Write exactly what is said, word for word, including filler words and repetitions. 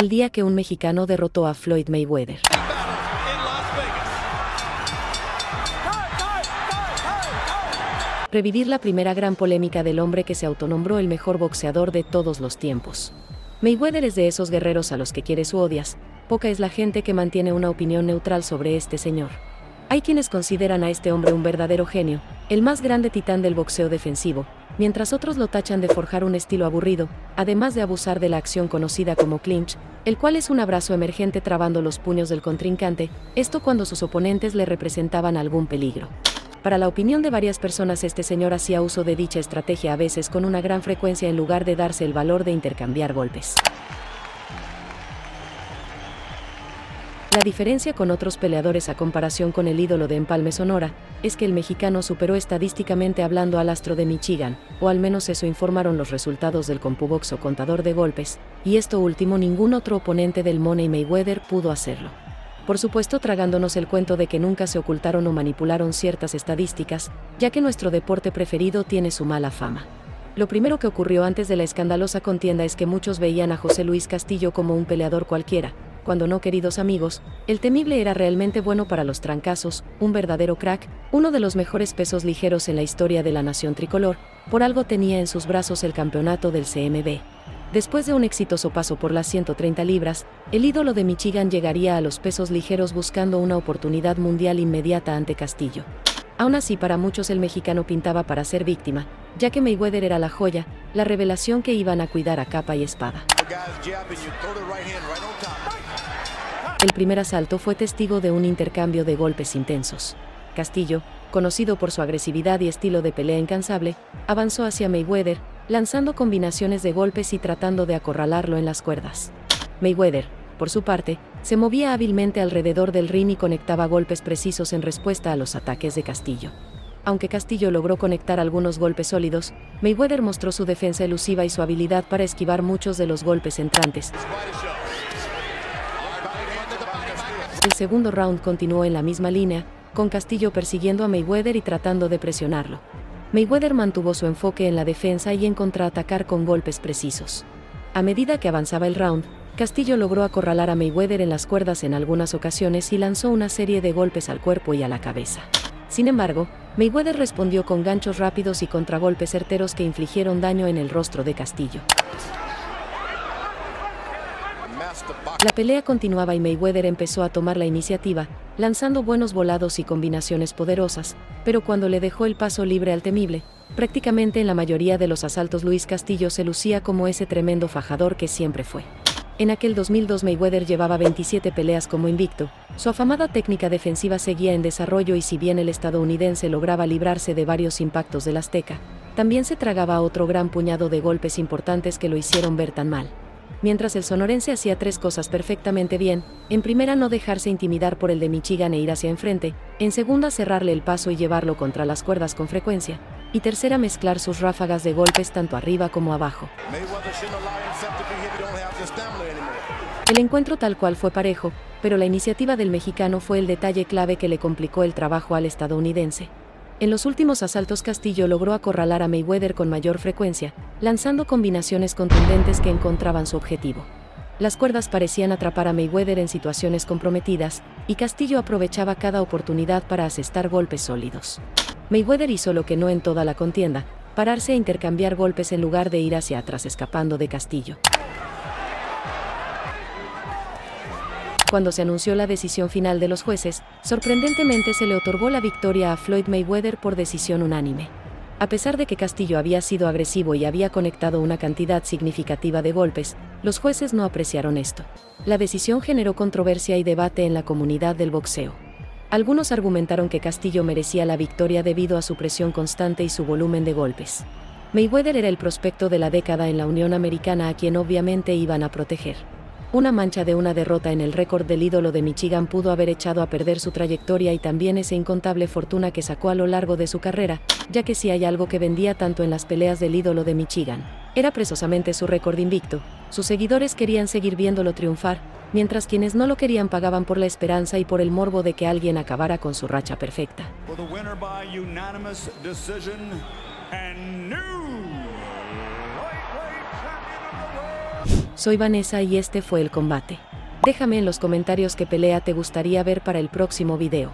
el día que un mexicano derrotó a Floyd Mayweather. Revivir la primera gran polémica del hombre que se autonombró el mejor boxeador de todos los tiempos. Mayweather es de esos guerreros a los que quieres u odias, poca es la gente que mantiene una opinión neutral sobre este señor. Hay quienes consideran a este hombre un verdadero genio, el más grande titán del boxeo defensivo, mientras otros lo tachan de forjar un estilo aburrido, además de abusar de la acción conocida como clinch, el cual es un abrazo emergente trabando los puños del contrincante, esto cuando sus oponentes le representaban algún peligro. Para la opinión de varias personas, este señor hacía uso de dicha estrategia a veces con una gran frecuencia en lugar de darse el valor de intercambiar golpes. La diferencia con otros peleadores a comparación con el ídolo de Empalme, Sonora, es que el mexicano superó estadísticamente hablando al astro de Michigan, o al menos eso informaron los resultados del CompuBox o contador de golpes, y esto último ningún otro oponente del Money Mayweather pudo hacerlo. Por supuesto, tragándonos el cuento de que nunca se ocultaron o manipularon ciertas estadísticas, ya que nuestro deporte preferido tiene su mala fama. Lo primero que ocurrió antes de la escandalosa contienda es que muchos veían a José Luis Castillo como un peleador cualquiera, cuando no, queridos amigos, el temible era realmente bueno para los trancazos, un verdadero crack, uno de los mejores pesos ligeros en la historia de la nación tricolor, por algo tenía en sus brazos el campeonato del C M B. Después de un exitoso paso por las ciento treinta libras, el ídolo de Michigan llegaría a los pesos ligeros buscando una oportunidad mundial inmediata ante Castillo. Aún así, para muchos el mexicano pintaba para ser víctima, ya que Mayweather era la joya, la revelación que iban a cuidar a capa y espada. El primer asalto fue testigo de un intercambio de golpes intensos. Castillo, conocido por su agresividad y estilo de pelea incansable, avanzó hacia Mayweather, lanzando combinaciones de golpes y tratando de acorralarlo en las cuerdas. Mayweather, por su parte, se movía hábilmente alrededor del ring y conectaba golpes precisos en respuesta a los ataques de Castillo. Aunque Castillo logró conectar algunos golpes sólidos, Mayweather mostró su defensa elusiva y su habilidad para esquivar muchos de los golpes entrantes. El segundo round continuó en la misma línea, con Castillo persiguiendo a Mayweather y tratando de presionarlo. Mayweather mantuvo su enfoque en la defensa y en contraatacar con golpes precisos. A medida que avanzaba el round, Castillo logró acorralar a Mayweather en las cuerdas en algunas ocasiones y lanzó una serie de golpes al cuerpo y a la cabeza. Sin embargo, Mayweather respondió con ganchos rápidos y contragolpes certeros que infligieron daño en el rostro de Castillo. La pelea continuaba y Mayweather empezó a tomar la iniciativa, lanzando buenos volados y combinaciones poderosas, pero cuando le dejó el paso libre al temible, prácticamente en la mayoría de los asaltos Luis Castillo se lucía como ese tremendo fajador que siempre fue. En aquel dos mil dos Mayweather llevaba veintisiete peleas como invicto, su afamada técnica defensiva seguía en desarrollo y si bien el estadounidense lograba librarse de varios impactos del azteca, también se tragaba otro gran puñado de golpes importantes que lo hicieron ver tan mal. Mientras el sonorense hacía tres cosas perfectamente bien: en primera, no dejarse intimidar por el de Michigan e ir hacia enfrente; en segunda, cerrarle el paso y llevarlo contra las cuerdas con frecuencia; y tercera, mezclar sus ráfagas de golpes tanto arriba como abajo. El encuentro tal cual fue parejo, pero la iniciativa del mexicano fue el detalle clave que le complicó el trabajo al estadounidense. En los últimos asaltos Castillo logró acorralar a Mayweather con mayor frecuencia, lanzando combinaciones contundentes que encontraban su objetivo. Las cuerdas parecían atrapar a Mayweather en situaciones comprometidas, y Castillo aprovechaba cada oportunidad para asestar golpes sólidos. Mayweather hizo lo que no en toda la contienda: pararse e intercambiar golpes en lugar de ir hacia atrás escapando de Castillo. Cuando se anunció la decisión final de los jueces, sorprendentemente se le otorgó la victoria a Floyd Mayweather por decisión unánime. A pesar de que Castillo había sido agresivo y había conectado una cantidad significativa de golpes, los jueces no apreciaron esto. La decisión generó controversia y debate en la comunidad del boxeo. Algunos argumentaron que Castillo merecía la victoria debido a su presión constante y su volumen de golpes. Mayweather era el prospecto de la década en la Unión Americana, a quien obviamente iban a proteger. Una mancha de una derrota en el récord del ídolo de Michigan pudo haber echado a perder su trayectoria y también esa incontable fortuna que sacó a lo largo de su carrera, ya que si hay algo que vendía tanto en las peleas del ídolo de Michigan, era precisamente su récord invicto. Sus seguidores querían seguir viéndolo triunfar, mientras quienes no lo querían pagaban por la esperanza y por el morbo de que alguien acabara con su racha perfecta. Soy Vanessa y este fue el combate. Déjame en los comentarios qué pelea te gustaría ver para el próximo video.